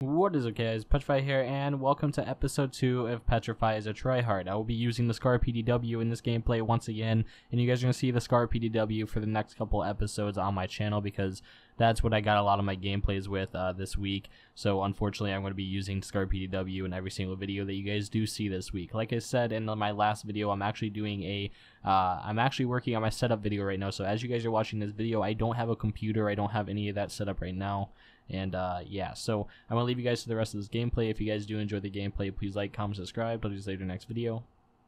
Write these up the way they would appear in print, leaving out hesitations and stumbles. What is up, guys? PetriFy here, and welcome to episode 2 of PetriFy is a Tryhard. I will be using the Scar PDW in this gameplay once again, and you guys are going to see the Scar PDW for the next couple episodes on my channel because that's what I got a lot of my gameplays with this week. So unfortunately, I'm going to be using Scar PDW in every single video that you guys do see this week. Like I said in my last video, I'm actually doing a I'm actually working on my setup video right now. So as you guys are watching this video, I don't have a computer. I don't have any of that set up right now. And yeah, so I'm gonna leave you guys to the rest of this gameplay. If you guys do enjoy the gameplay, please like, comment, subscribe. I'll see you in the next video.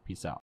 Peace out.